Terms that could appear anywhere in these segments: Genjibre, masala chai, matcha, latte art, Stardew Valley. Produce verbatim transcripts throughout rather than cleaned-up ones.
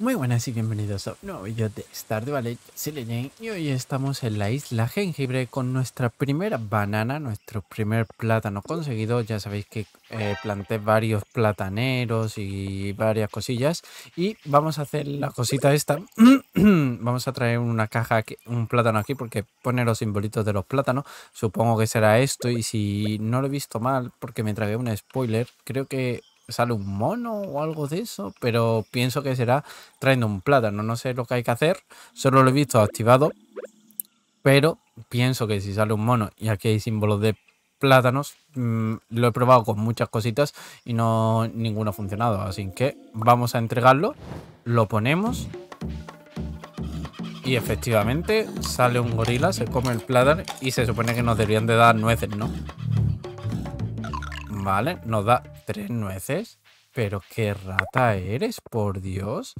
Muy buenas y bienvenidos a un nuevo vídeo de Stardew Valley, soy Leyen, y hoy estamos en la isla Genjibre con nuestra primera banana, nuestro primer plátano conseguido. Ya sabéis que eh, planté varios plataneros y varias cosillas y vamos a hacer la cosita esta. Vamos a traer una caja, aquí, un plátano aquí porque pone los simbolitos de los plátanos. Supongo que será esto, y si no lo he visto mal porque me tragué un spoiler, creo que sale un mono o algo de eso, pero pienso que será trayendo un plátano. No sé lo que hay que hacer, solo lo he visto activado, pero pienso que si sale un mono y aquí hay símbolos de plátanos, mmm, lo he probado con muchas cositas y no ninguno ha funcionado, así que vamos a entregarlo, lo ponemos y efectivamente sale un gorila, se come el plátano y se supone que nos deberían de dar nueces, ¿no? Vale, nos da tres nueces. Pero qué rata eres, por Dios.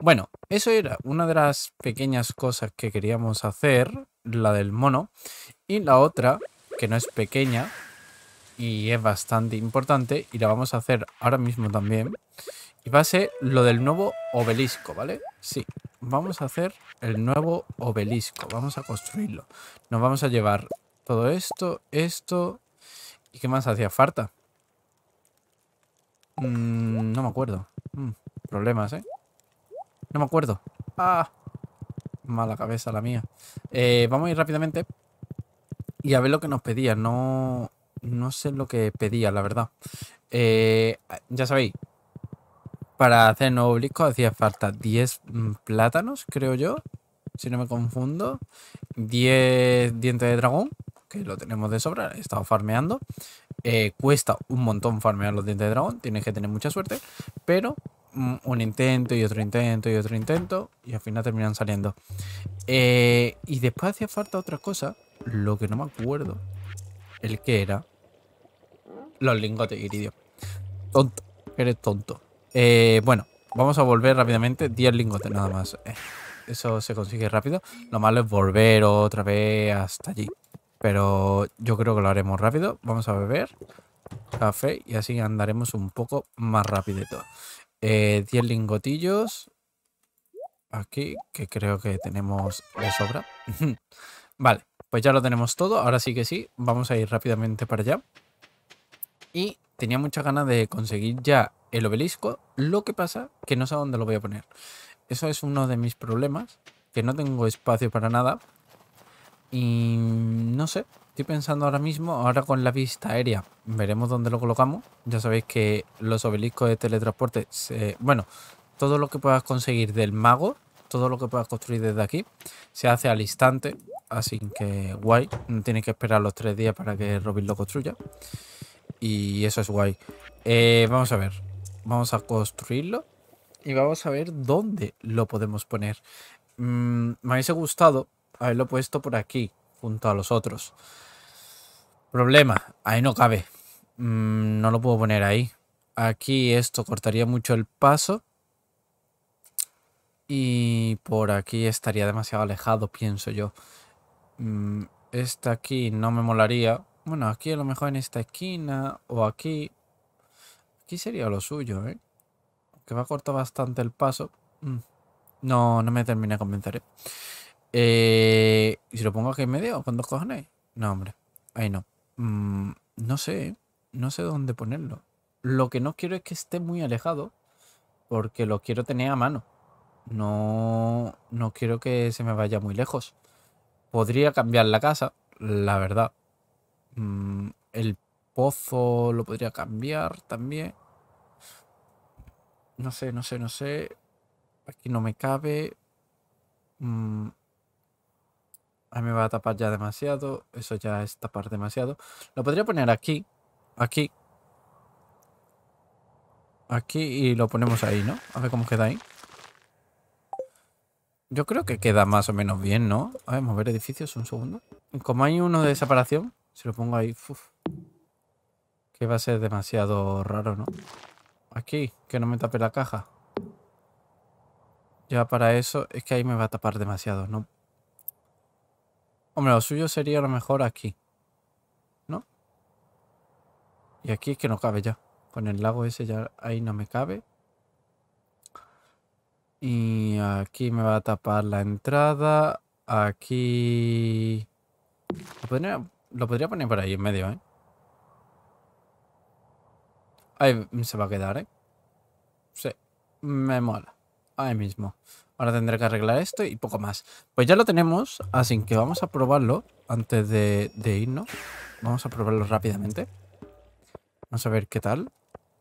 Bueno, eso era una de las pequeñas cosas que queríamos hacer, la del mono. Y la otra, que no es pequeña y es bastante importante, y la vamos a hacer ahora mismo también, y va a ser lo del nuevo obelisco, ¿vale? Sí, vamos a hacer el nuevo obelisco, vamos a construirlo. Nos vamos a llevar todo esto, esto... ¿Y qué más hacía falta? Mm, no me acuerdo. Mm, problemas, ¿eh? No me acuerdo. ¡Ah! Mala cabeza la mía. Eh, vamos a ir rápidamente y a ver lo que nos pedía. No, no sé lo que pedía, la verdad. Eh, ya sabéis, para hacer nuevo obelisco hacía falta diez plátanos, creo yo, si no me confundo. diez dientes de dragón, que lo tenemos de sobra, he estado farmeando. Eh, cuesta un montón farmear los dientes de dragón, tienes que tener mucha suerte, pero mm, un intento y otro intento y otro intento y al final terminan saliendo. Eh, y después hacía falta otra cosa, lo que no me acuerdo, el que era los lingotes de iridio. Tonto, eres tonto. Eh, bueno, vamos a volver rápidamente, diez lingotes nada más. Eh, eso se consigue rápido, lo malo es volver otra vez hasta allí. Pero yo creo que lo haremos rápido. Vamos a beber café y así andaremos un poco más rápido. Eh, diez lingotillos. Aquí, que creo que tenemos de sobra. Vale, pues ya lo tenemos todo. Ahora sí que sí. Vamos a ir rápidamente para allá. Y tenía muchas ganas de conseguir ya el obelisco. Lo que pasa que no sé a dónde lo voy a poner. Eso es uno de mis problemas. Que no tengo espacio para nada. Y no sé, estoy pensando ahora mismo, ahora con la vista aérea, veremos dónde lo colocamos. Ya sabéis que los obeliscos de teletransporte, se, bueno, todo lo que puedas conseguir del mago, todo lo que puedas construir desde aquí, se hace al instante, así que guay, no tienes que esperar los tres días para que Robin lo construya. Y eso es guay. Eh, vamos a ver, vamos a construirlo y vamos a ver dónde lo podemos poner. Mm, me hubiese gustado haberlo puesto por aquí, junto a los otros. Problema, ahí no cabe. Mm, no lo puedo poner ahí. Aquí esto cortaría mucho el paso. Y por aquí estaría demasiado alejado, pienso yo. Mm, esta aquí no me molaría. Bueno, aquí a lo mejor en esta esquina o aquí. Aquí sería lo suyo, ¿eh? Que va a cortar bastante el paso. Mm, no, no me terminé de convencer, ¿eh? Eh, ¿Y si lo pongo aquí en medio? ¿Con dos cojones? No, hombre. Ahí no. Mm, no sé. No sé dónde ponerlo. Lo que no quiero es que esté muy alejado. Porque lo quiero tener a mano. No, no quiero que se me vaya muy lejos. Podría cambiar la casa, la verdad. Mm, el pozo lo podría cambiar también. No sé, no sé, no sé. Aquí no me cabe. Mm. A mí me va a tapar ya demasiado. Eso ya es tapar demasiado. Lo podría poner aquí. Aquí. Aquí y lo ponemos ahí, ¿no? A ver cómo queda ahí. Yo creo que queda más o menos bien, ¿no? A ver, mover edificios un segundo. Como hay uno de separación, si lo pongo ahí... Uf, que va a ser demasiado raro, ¿no? Aquí, que no me tape la caja. Ya para eso... Es que ahí me va a tapar demasiado, ¿no? Hombre, lo suyo sería a lo mejor aquí, ¿no? Y aquí es que no cabe ya. Con el lago ese ya ahí no me cabe. Y aquí me va a tapar la entrada. Aquí... Lo podría, lo podría poner por ahí en medio, ¿eh? Ahí se va a quedar, ¿eh? Sí, me mola. Ahí mismo. Ahora tendré que arreglar esto y poco más. Pues ya lo tenemos, así que vamos a probarlo antes de, de irnos. Vamos a probarlo rápidamente. Vamos a ver qué tal.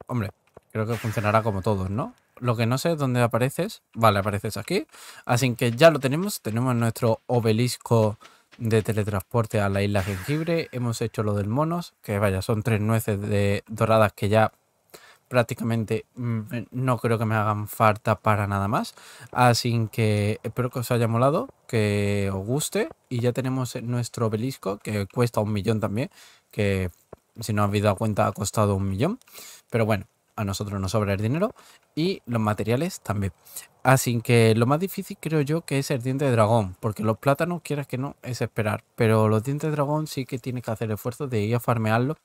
Hombre, creo que funcionará como todos, ¿no? Lo que no sé es dónde apareces. Vale, apareces aquí. Así que ya lo tenemos. Tenemos nuestro obelisco de teletransporte a la isla Genjibre. Hemos hecho lo del monos, que vaya, son tres nueces de doradas que ya... prácticamente no creo que me hagan falta para nada más. Así que espero que os haya molado, que os guste. Y ya tenemos nuestro obelisco, que cuesta un millón también. Que si no habéis dado cuenta ha costado un millón. Pero bueno, a nosotros nos sobra el dinero. Y los materiales también. Así que lo más difícil creo yo que es el diente de dragón. Porque los plátanos, quieras que no, es esperar. Pero los dientes de dragón sí que tienes que hacer esfuerzo de ir a farmearlos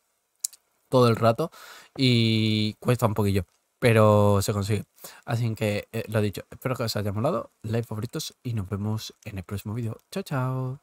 todo el rato y cuesta un poquillo, pero se consigue. Así que eh, lo dicho, espero que os haya molado, like, favoritos y nos vemos en el próximo vídeo. Chao, chao.